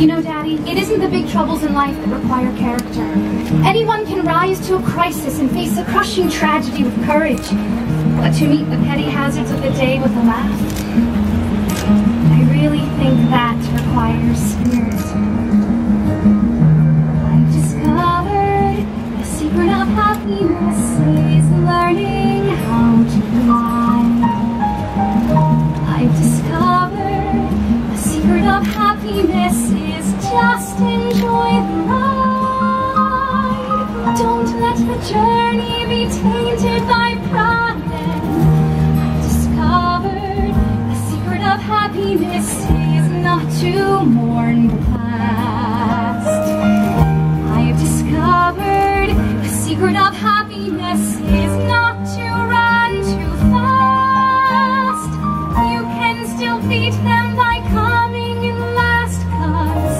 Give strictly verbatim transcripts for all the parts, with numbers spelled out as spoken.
You know, Daddy, it isn't the big troubles in life that require character. Anyone can rise to a crisis and face a crushing tragedy with courage, but to meet the petty hazards of the day with a laugh, I really think that requires spirit. I've discovered the secret of happiness is learning how to fly. I've discovered the secret of happiness is just enjoy the ride. Don't let the journey be tainted by pride. I've discovered the secret of happiness is not to mourn the past. I've discovered the secret of happiness is not to run too fast. You can still beat them by coming in last, 'cause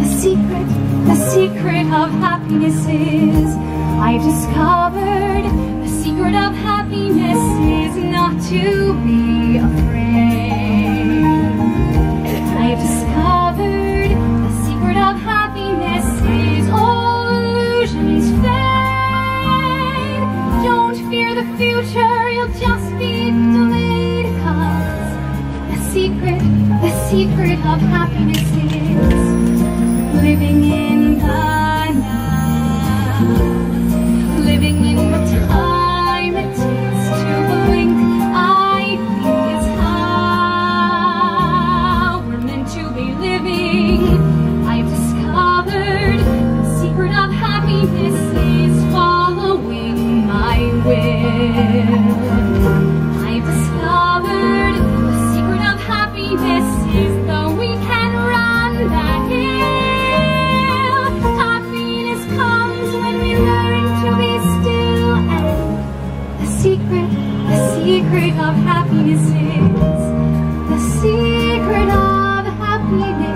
the secret, the secret of happiness is I've discovered the secret of happiness is not to be afraid. I've discovered the secret of happiness is all illusions fade. Don't fear the future, you'll just be delayed, 'cause the secret, the secret of happiness is living in the now. Living in the time it takes to blink, I think is how we're meant to be living. I've discovered the secret of happiness is following my will. I've discovered the secret of happiness is though we can run that hill. Happiness comes when we learn. The secret, the secret of happiness is the secret of happiness.